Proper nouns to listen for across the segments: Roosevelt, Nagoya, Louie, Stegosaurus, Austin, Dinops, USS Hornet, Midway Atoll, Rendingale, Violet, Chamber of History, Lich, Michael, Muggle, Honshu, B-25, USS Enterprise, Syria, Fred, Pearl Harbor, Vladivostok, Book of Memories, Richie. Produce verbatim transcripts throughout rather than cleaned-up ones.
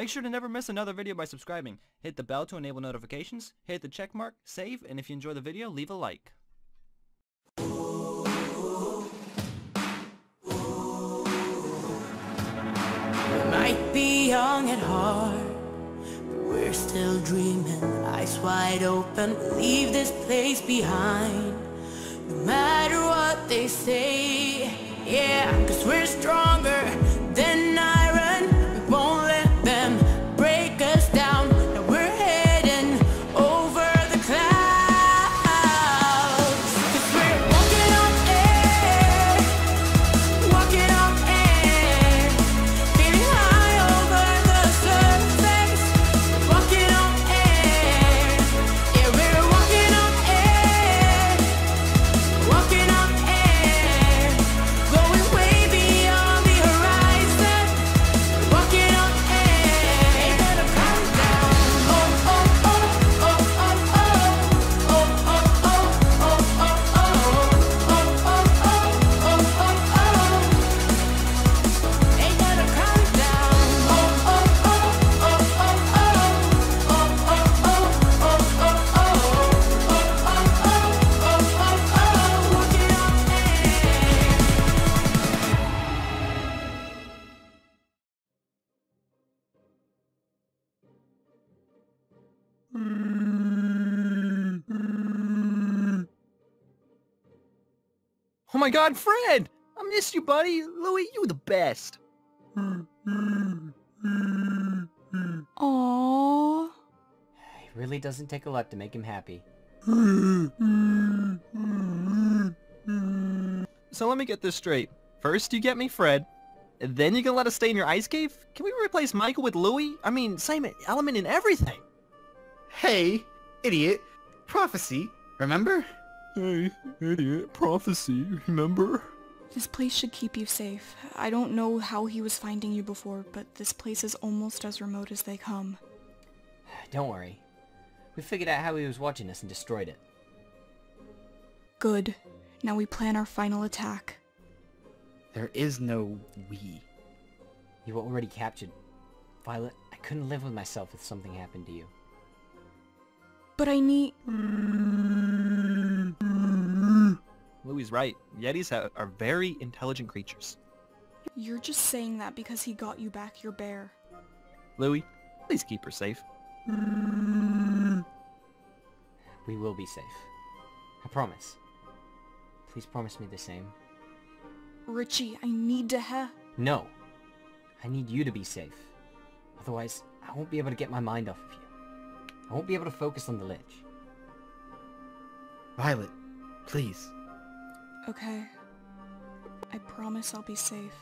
Make sure to never miss another video by subscribing. Hit the bell to enable notifications, hit the check mark, save, and if you enjoy the video, leave a like. We might be young at heart, but we're still dreaming, eyes wide open, leave this place behind. No matter what they say, yeah, cause we're stronger than iron, we won't let them break us down, and we're heading over the clouds, cause we're walking on air, walking on air, feeling high over the surface, walking on air, yeah, we're walking on air, walking on air, going way beyond the horizon, walking on air, ain't gonna come down. Oh, oh, oh, oh, oh, oh, oh, oh, oh, oh, oh, oh, oh, oh, oh, oh. Ain't gonna come down. Oh, oh, oh, oh, oh, oh, oh, oh, oh, oh, oh, oh, oh, oh, oh, oh, oh, oh, oh, walking on air. Oh my god, Fred! I missed you, buddy! Louie, you the best! Aww. It really doesn't take a lot to make him happy. So let me get this straight. First you get me Fred, then you gonna let us stay in your ice cave? Can we replace Michael with Louie? I mean, same element in everything! Hey, idiot. Prophecy, remember? Hey, idiot, prophecy, remember? This place should keep you safe. I don't know how he was finding you before, but this place is almost as remote as they come. Don't worry. We figured out how he was watching us and destroyed it. Good. Now we plan our final attack. There is no we. You were already captured. Violet, I couldn't live with myself if something happened to you. But I need- Louie's right. Yetis ha- are very intelligent creatures. You're just saying that because he got you back your bear. Louie, please keep her safe. We will be safe. I promise. Please promise me the same. Richie, I need to ha- No. I need you to be safe. Otherwise, I won't be able to get my mind off of you. I won't be able to focus on the Lich. Violet, please. Okay. I promise I'll be safe.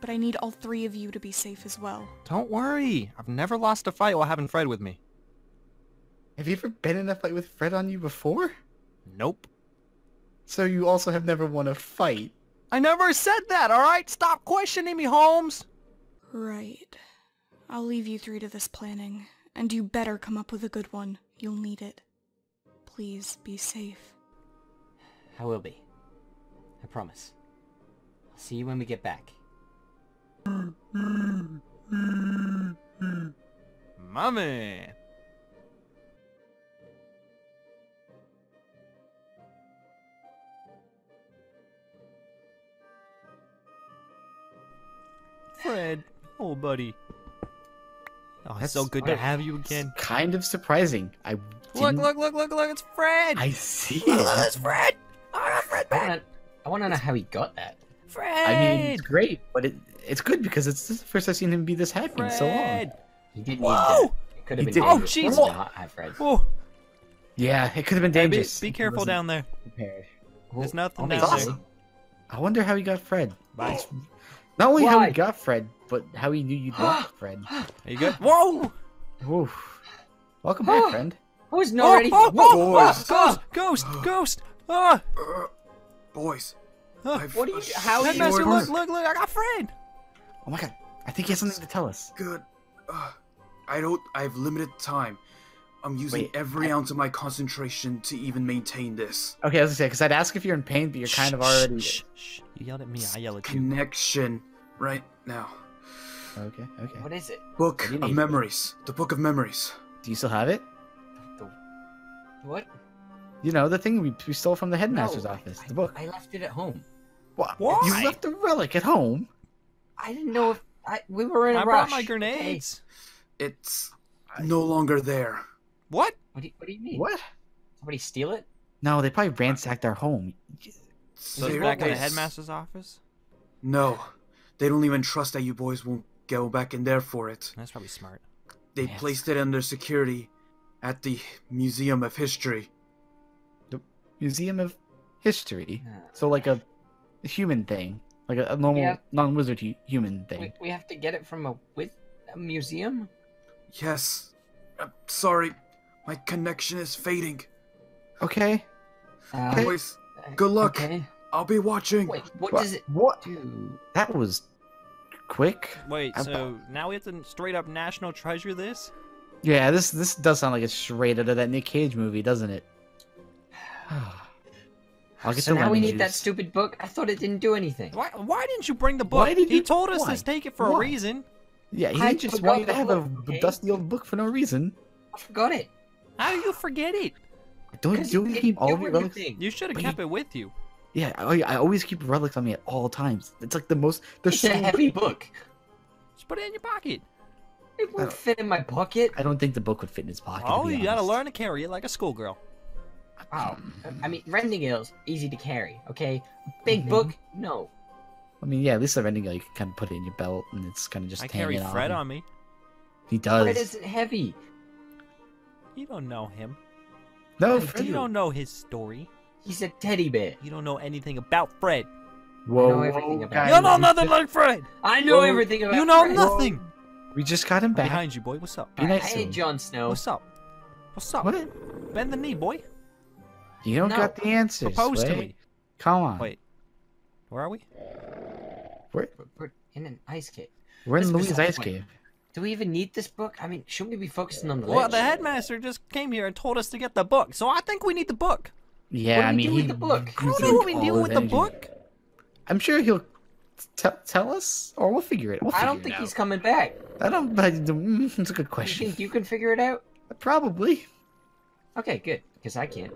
But I need all three of you to be safe as well. Don't worry. I've never lost a fight while having Fred with me. Have you ever been in a fight with Fred on you before? Nope. So you also have never won a fight. I never said that, alright? Stop questioning me, Holmes! Right. I'll leave you three to this planning. And you better come up with a good one. You'll need it. Please be safe. I will be. I promise. I'll see you when we get back. My man! Fred, oh buddy. Oh, it's so good to have you again. It's kind of surprising. I look, look, look, look, look! It's Fred. I see. Oh, it's Fred. I got Fred back. I want to know how he got that. Fred. I mean, it's great, but it, it's good because it's the first I've seen him be this happy in so long. He didn't. Whoa! Need that. It could have been. Did. Oh, jeez. Not Fred. Whoa. Yeah, it could have been dangerous. Be, be careful down there. Prepared. There's nothing oh, down awesome. there. I wonder how he got Fred. Bye. Not only Why? how he got Fred, but how he knew you'd walk, Fred. Are you good? Whoa! Oof. Welcome back, friend. I was not ready. Oh, oh, oh, oh, ghost! Ghost! Ghost! Ah! Uh, boys. Uh, what are you? How did Headmaster, look! Look! Look! I got Fred. Oh my god! I think he has something to tell us. Good. Uh, I don't. I have limited time. I'm using Wait, every I... ounce of my concentration to even maintain this. Okay, I was gonna say because I'd ask if you're in pain, but you're shh, kind of already. Shh, shh. You yelled at me. I yelled at you. Connection right now. Okay, okay. What is it? Book of Memories. The Book of Memories. Do you still have it? The, the, what? You know, the thing we, we stole from the headmaster's no, office. I, the book. I left it at home. What? What? You left the relic at home? I didn't know if... I, we were in a I rush. I brought my grenades. Okay. It's no longer there. What? What do, you, what do you mean? What? Somebody steal it? No, they probably ransacked our home. So it's back in the headmaster's office? No. They don't even trust that you boys won't go back in there for it. That's probably smart. They yes. placed it under security at the Museum of History. The Museum of History? So like a human thing. Like a normal, yeah. non-wizard human thing. We, we have to get it from a, with a museum? Yes. I'm sorry. My connection is fading. Okay. Uh, hey, boys, good luck. Okay. I'll be watching. Wait, what, what does it what? do? That was quick. Wait, I'm so not... now we have to straight up national treasure this? Yeah, this this does sound like it's straight out of that Nick Cage movie, doesn't it? I'll get so now we need juice. that stupid book. I thought it didn't do anything. Why? Why didn't you bring the book? Why did he you, told us why? to take it for why? a reason. Yeah, he I just wanted to have book, a okay? dusty old book for no reason. I forgot it. How do you forget it? Don't you keep all your relics? You should have kept it with you. Yeah, I, I always keep relics on me at all times. It's like the most. There's it's so a heavy book. Just put it in your pocket. It won't fit in my pocket. I don't think the book would fit in his pocket. Oh, you gotta learn to carry it like a schoolgirl. Wow, I mean, Rendingale's easy to carry, okay? Big mm-hmm. book, no. I mean, yeah, at least a Rendingale, you can kind of put it in your belt, and it's kind of just I hanging out. I carry Fred on, on me. He does. Fred isn't heavy. You don't know him. No, Fred. You don't know his story. He's a teddy bear. You don't know anything about Fred. Whoa, I know everything about You him. don't know nothing about Fred. I know Whoa. everything about Fred. You know Fred. nothing. Whoa. We just got him back. I'm behind you, boy. What's up? Be nice hey, Jon Snow. What's up? What's up? What? Bend the knee, boy. You don't no. got the answers. Propose to me. Come on. Wait. Where are we? We're, we're in an ice cave. We're in Louie's ice cave. Do we even need this book? I mean, shouldn't we be focusing on the Well, ledge? The headmaster just came here and told us to get the book, so I think we need the book. Yeah, what do I mean, do he, with the book? I don't know what we do with energy. the book. I'm sure he'll tell us, or we'll figure it. We'll figure I don't think he's coming back. I don't. That's a good question. You think you can figure it out? Probably. Okay, good, because I can't.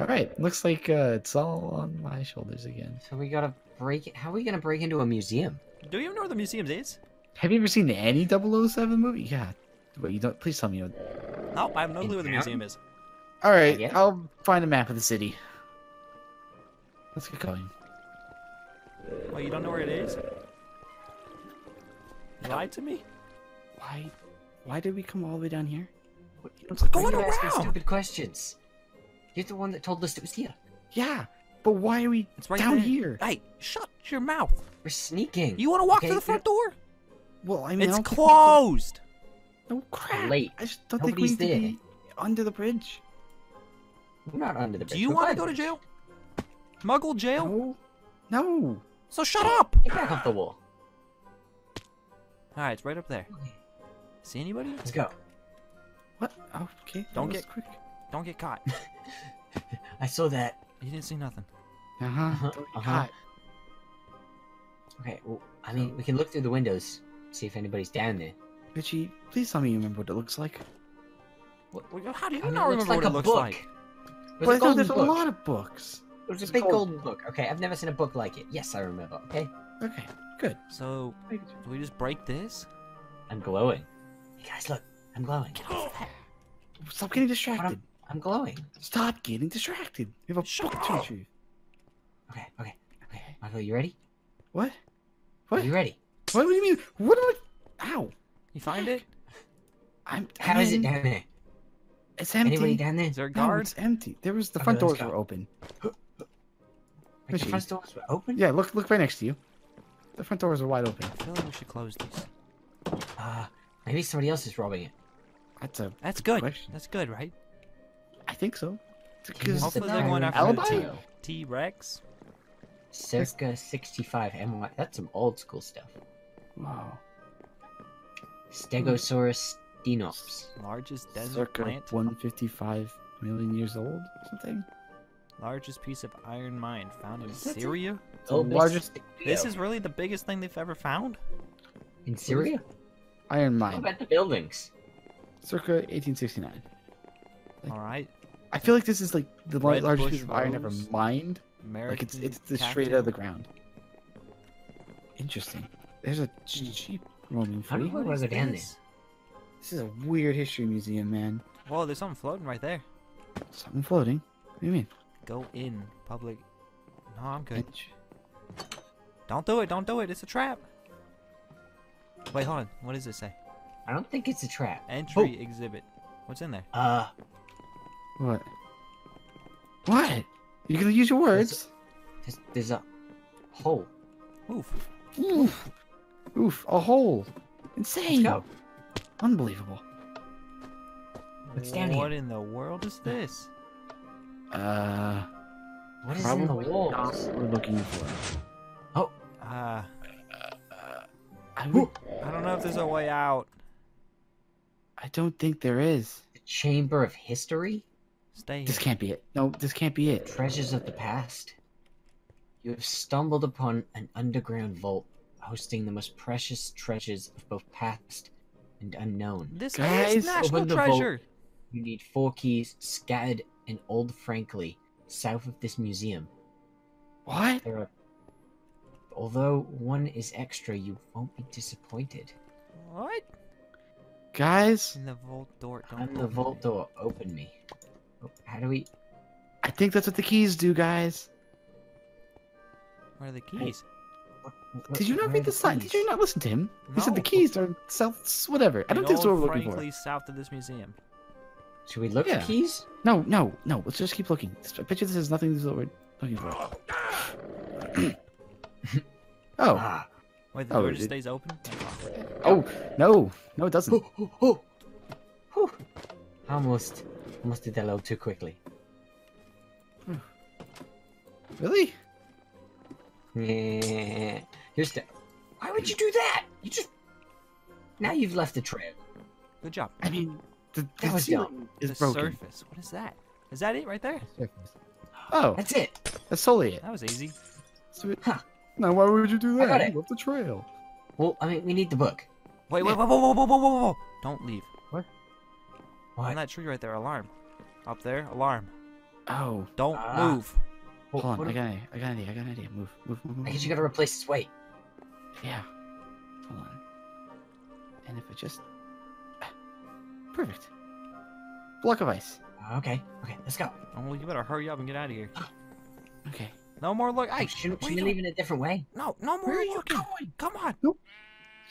All right, looks like uh, it's all on my shoulders again. So we gotta break it. How are we gonna break into a museum? Do you even know where the museum is? Have you ever seen any double oh seven movie? Yeah. Wait, you don't. Please tell me. You know. No, I have no In clue where the museum is. All right, I'll find a map of the city. Let's get going. Oh, you don't know where it is? You lied to me. Why? Why did we come all the way down here? What's going around? Asking stupid questions. You're the one that told us it was here. Yeah, but why are we it's right down there. here? Hey, shut your mouth. We're sneaking. You want to walk okay, through the front door? Well, I mean, it's I closed. No crap. Late. I just don't Nobody's think we need there. to be under the bridge. We're not under the bridge. Do you want to go to jail? Muggle jail? No. No. So shut up. Get back off the wall. All right, it's right up there. Okay. See anybody? Let's go. What? Oh, okay. Don't get quick. Don't get caught. I saw that. You didn't see nothing. Uh huh. Uh-huh. Don't get caught. Okay. Well, I mean, we can look through the windows, see if anybody's down there. Richie, please tell me you remember what it looks like. What? How do you I mean, not remember like what it looks book. like? But I thought there's book. a lot of books. There's a big golden book. Okay, I've never seen a book like it. Yes, I remember. Okay. Okay. Good. So, do we just break this? I'm glowing. Hey guys, look. I'm glowing. Get off that. Stop getting distracted. I'm, I'm glowing. Stop getting distracted. You have a Shut book up. to read. Okay, okay, okay. Michael, you ready? What? What? Are you ready? What, what do you mean? What do I? Ow. You find it? I'm. How I'm... is it down there? It's empty. Anybody down there? Is there a guard? No, it's empty. There was the okay, front doors go. were open. Wait, the front doors were open? Yeah, look, look right next to you. The front doors are wide open. I feel like we should close these. Ah, uh, maybe somebody else is robbing it. That's a. That's good. Question. That's good, right? I think so. Hopefully they're going after T Rex. Circa sixty-five M Y. That's some old school stuff. Wow. Stegosaurus. Dinops. Largest desert Circa plant. one hundred fifty-five million years old or something? Largest piece of iron mine found in Syria? Oh, largest... This is really the biggest thing they've ever found? In Syria? Iron Mine. How about the buildings? Circa eighteen sixty-nine. Like, all right. I feel like this is like the Red largest piece of iron ever mined. American like it's it's just straight out of the ground. Interesting. There's a sheep roaming free. How was it down there? This is a weird history museum, man. Whoa, there's something floating right there. Something floating? What do you mean? Go in public. No, I'm good. Bench. Don't do it. Don't do it. It's a trap. Wait, hold on. What does it say? I don't think it's a trap. Entry oh. exhibit. What's in there? Uh. What? What? You're gonna use your words? There's, there's, there's a hole. Oof. Oof. Oof. A hole. Insane. Let's go. Unbelievable. What's down here? What in the world is this? Uh. What is in the walls? We're looking for. Oh. Uh. I, would, I don't know if there's a way out. I don't think there is. The Chamber of History? Stay here. This can't be it. No, this can't be it. Treasures of the Past. You have stumbled upon an underground vault hosting the most precious treasures of both past and unknown. This is national treasure. Vault, you need four keys scattered in Old Frankly, south of this museum. What? There are Although one is extra, you won't be disappointed. What? Guys? In the vault door. Don't I'm the vault door. Open me. Oh, how do we... I think that's what the keys do, guys. What are the keys? What, what, Did you not read the sign? Did you not listen to him? No. He said the keys are south... Whatever. I don't In think that's what we're looking for. South of this museum. Should we look yeah. for keys? No, no, no. Let's just keep looking. I bet you this is nothing that we're looking for. Oh. Ah. Wait, the door oh, just stays open? Oh, no. No, it doesn't. Ooh, ooh, ooh. Almost. Almost did that a little too quickly. Really? Yeah. Here's the... Why would you do that? You just... Now you've left the trail. Good job. I mean, the, the, was dumb. Is the broken. surface. What is that? Is that it right there? Oh. That's it. That's totally it. That was easy. So it... Huh. Now, why would you do that? I got it. You left the trail. Well, I mean, we need the book. Wait, wait, whoa, whoa, whoa, whoa, whoa, whoa! Don't leave. What? What? On that tree right there, alarm. Up there, alarm. Oh. Don't uh, move. Hold on, what I got an idea, I got an idea, I got an idea. Move, move, move, move. I guess you gotta replace this weight. Yeah. Hold on. And if it just... Perfect. Block of ice. Okay, okay, let's go. Oh, well, you better hurry up and get out of here. Okay. No more look. I shouldn't should leave in a different way. No, no more Where looking. Are you going? Come on. Nope.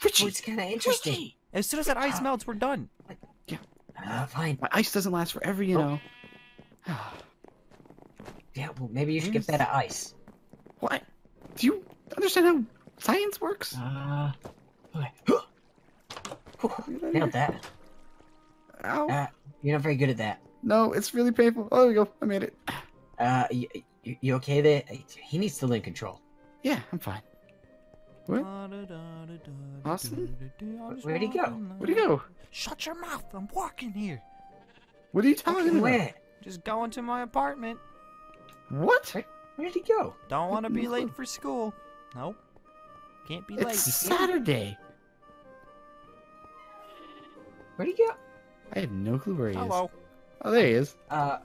Richie, oh, it's kind of interesting. Richie. As soon as that ice uh, melts, we're done. Yeah. Uh, fine. My ice doesn't last forever, you oh. know. Yeah, well, maybe you should Here's... get better ice. What? Do you understand how science works? Uh. Okay. Nailed that. Ow. Uh, you're not very good at that. No, it's really painful. Oh, there we go. I made it. Uh. You, You, you okay there? He needs to link control. Yeah, I'm fine. What? Austin? Where'd he go? Where'd he go? Shut your mouth! I'm walking here. What are you talking about? Where? Just going to my apartment. What? Where, where'd he go? Don't want to be late for school. Nope. Can't be it's late. It's Saturday. Where'd he go? I have no clue where he Hello. is. Oh, there he is. Uh,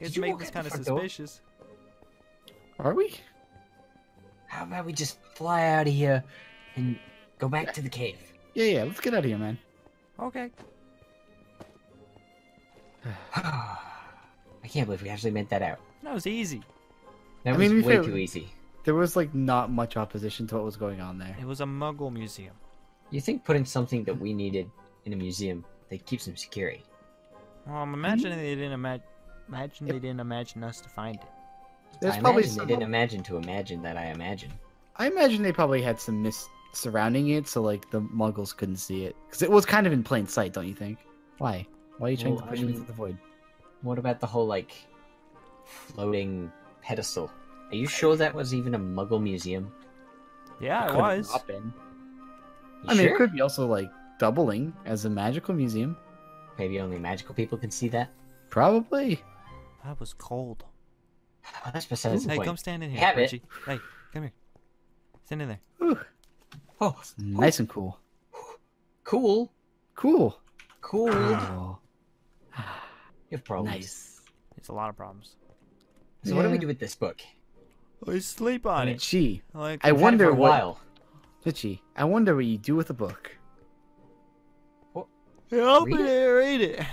Did you make this kind of suspicious. Door? Are we? How about we just fly out of here and go back yeah. to the cave? Yeah, yeah, let's get out of here, man. Okay. I can't believe we actually meant that out. That was easy. That I was mean, way fair, too easy. There was, like, not much opposition to what was going on there. It was a Muggle museum. You think putting something that we needed in a museum that keeps them security? Well, I'm imagining mm-hmm. they didn't imagine. Imagine yep. they didn't imagine us to find it. There's I probably some... they didn't imagine to imagine that I imagine. I imagine they probably had some mist surrounding it, so like the Muggles couldn't see it, because it was kind of in plain sight, don't you think? Why? Why are you trying well, to push I mean, me into the void? What about the whole like floating pedestal? Are you sure that was even a Muggle museum? Yeah, it, it was. Not been. I sure? mean, it could be also like doubling as a magical museum. Maybe only magical people can see that. Probably. That was cold. Oh, that's besides the point. Hey, come stand in here, Have Richie. It. Hey, come here. Stand in there. Ooh. Oh, nice Ooh. and cool. Cool. Cool. Cool. Oh. You have problems. Nice. It's a lot of problems. So yeah. What do we do with this book? We sleep on I mean, it. Richie, like, I wonder for a what. While. Richie, I wonder what you do with a book. What? Hey, open read it. it. Read it.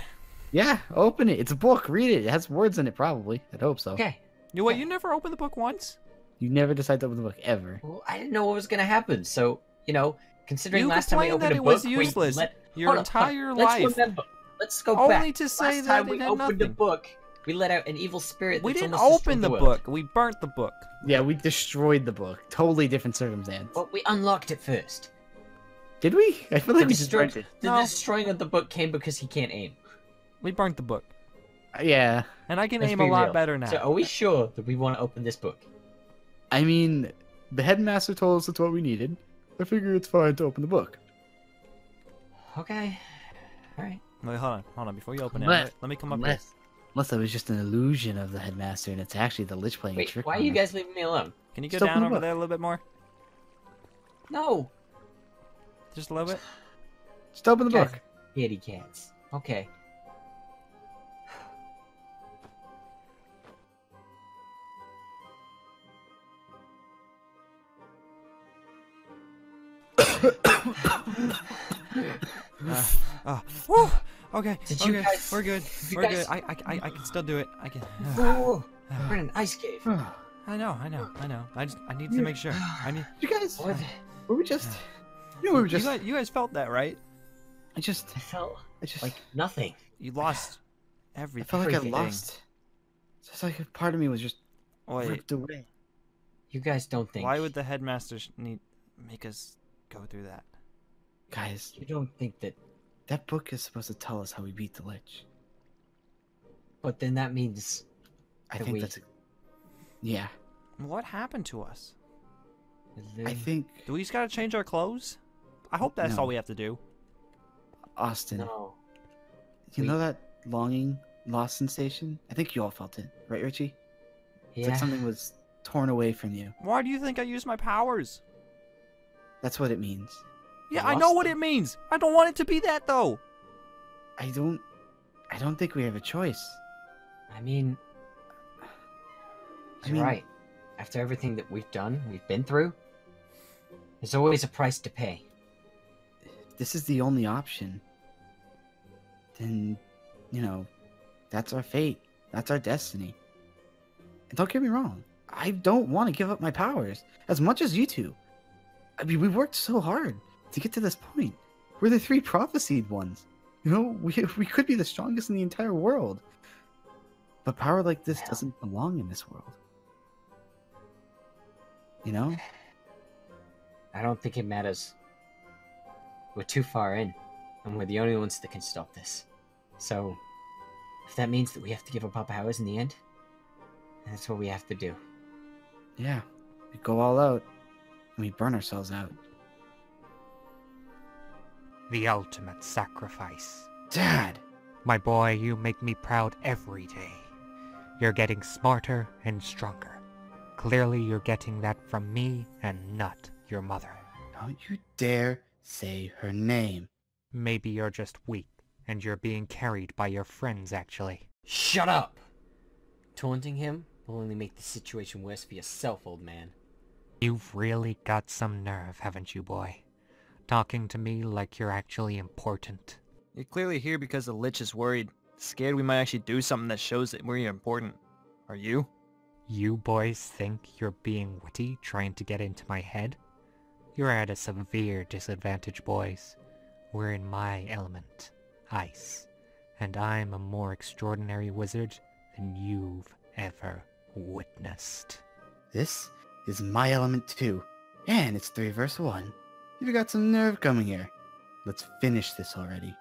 Yeah, open it. It's a book. Read it. It has words in it, probably. I'd hope so. Okay. You what? Yeah. You never opened the book once. You never decide to open the book ever. Well, I didn't know what was gonna happen, so you know, considering you last time we opened that a book, it was useless. Let... Your on, entire on. life. Let's remember. Let's go Only back. Only to say last that time we opened nothing. a book. We let out an evil spirit. We didn't open the, the book. We burnt the book. Yeah, we destroyed the book. Totally different circumstance. But we unlocked it first. Did we? I feel like the we just burnt it. The no. destroying of the book came because he can't aim. We burnt the book. Uh, yeah. And I can Let's aim a lot real. better now. So are we sure that we want to open this book? I mean, the headmaster told us it's what we needed. I figure it's fine to open the book. Okay. Alright. Wait, hold on. Hold on. Before you open unless, it, let me come up unless, here. Unless that was just an illusion of the headmaster and it's actually the Lich playing Wait, a trick. Why are you guys leaving me alone? Can you go just down over there a little bit more? No. Just a little bit? Just open the guys, book. Kitty cats. Okay. uh, uh, woo! Okay, okay. You guys, we're good. We're guys... good. I, I, I, I can still do it. I can. Uh, we're in an ice cave. Uh, I know, I know, I know. I just, I need to make sure. I need. You guys, uh, were we just? Uh, you know, we were just. You guys, you guys felt that, right? I just I felt. I just like nothing. You lost everything. I felt like everything. I lost. It's like a part of me was just Wait. ripped away. You guys don't think? Why would the headmaster need make us go through that? Guys, you don't think that that book is supposed to tell us how we beat the Lich? But then that means I that think we... that's a... yeah. What happened to us? Then... I think do we just gotta change our clothes? I hope that's no. all we have to do. Austin, no. you we... know that longing, lost sensation? I think you all felt it, right, Richie? Yeah. It's like something was torn away from you. Why do you think I used my powers? That's what it means. Yeah, I know what it means. I don't want it to be that, though. I don't... I don't think we have a choice. I mean... You're I mean, right. After everything that we've done, we've been through, there's always a price to pay. If this is the only option, then, you know, that's our fate. That's our destiny. And don't get me wrong. I don't want to give up my powers as much as you two. I mean, we worked so hard to get to this point. We're the three prophesied ones. You know, we, we could be the strongest in the entire world. But power like this well, doesn't belong in this world. You know? I don't think it matters. We're too far in, and we're the only ones that can stop this. So, if that means that we have to give up our powers in the end, that's what we have to do. Yeah, we go all out. And we burn ourselves out. The ultimate sacrifice. Dad! My boy, you make me proud every day. You're getting smarter and stronger. Clearly you're getting that from me and not your mother. Don't you dare say her name. Maybe you're just weak, and you're being carried by your friends, actually. Shut up! Taunting him will only make the situation worse for yourself, old man. You've really got some nerve, haven't you, boy? Talking to me like you're actually important. You're clearly here because the Lich is worried. Scared we might actually do something that shows that we're important. Are you? You boys think you're being witty, trying to get into my head? You're at a severe disadvantage, boys. We're in my element, ice. And I'm a more extraordinary wizard than you've ever witnessed. This? Is my element too, and it's three verse one. You've got some nerve coming here. Let's finish this already.